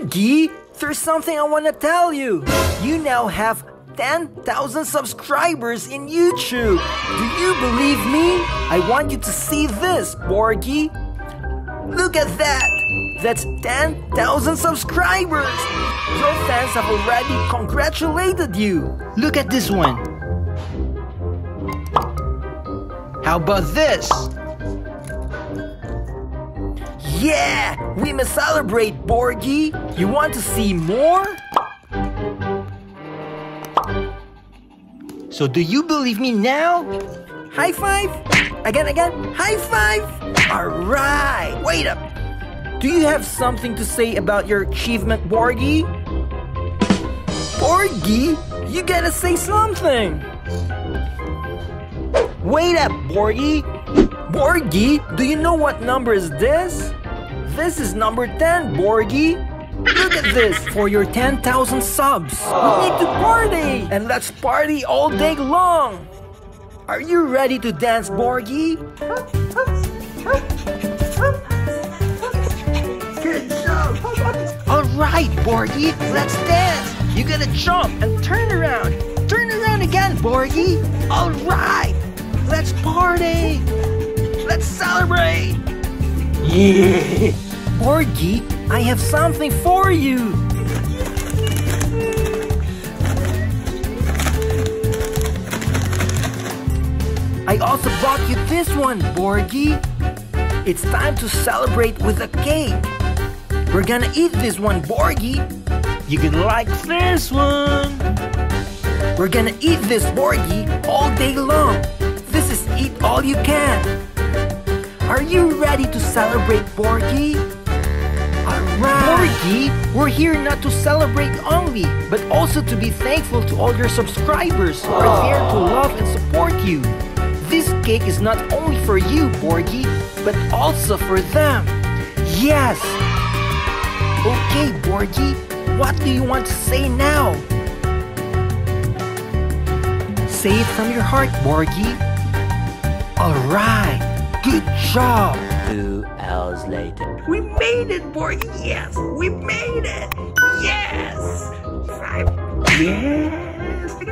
Borgy, there's something I want to tell you. You now have 10,000 subscribers in YouTube. Do you believe me? I want you to see this, Borgy. Look at that. That's 10,000 subscribers. Your fans have already congratulated you. Look at this one. How about this? Yeah, we must celebrate, Borgy. You want to see more? So do you believe me now? High five! Again, high five! Alright, wait up! Do you have something to say about your achievement, Borgy? Borgy, you gotta say something! Wait up, Borgy! Borgy, do you know what number is this? This is number 10, Borgy. Look at this, for your 10,000 subs. We need to party, and let's party all day long. Are you ready to dance, Borgy? Good job. All right, Borgy, let's dance. You gotta jump and turn around again, Borgy. All right, let's party. Let's celebrate. Yeah. Borgy, I have something for you! I also brought you this one, Borgy! It's time to celebrate with a cake! We're gonna eat this one, Borgy! You can like this one! We're gonna eat this, Borgy, all day long! This is Eat All You Can! Are you ready to celebrate, Borgy? Alright! Borgy, we're here not to celebrate only, but also to be thankful to all your subscribers who are here to love and support you. This cake is not only for you, Borgy, but also for them. Yes! Okay, Borgy, what do you want to say now? Say it from your heart, Borgy. Alright! Good job! 2 hours later. We made it, Borgy! Yes! We made it! Yes! Five. Yes!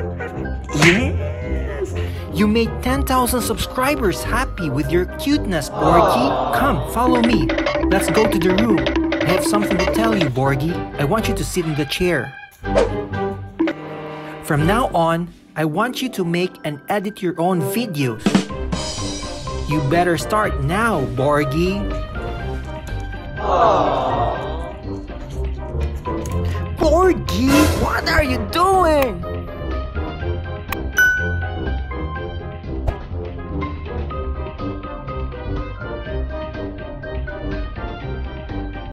Yes! You made 10,000 subscribers happy with your cuteness, Borgy. Come, follow me. Let's go to the room. I have something to tell you, Borgy. I want you to sit in the chair. From now on, I want you to make and edit your own videos. You better start now, Borgy. Borgy, what are you doing?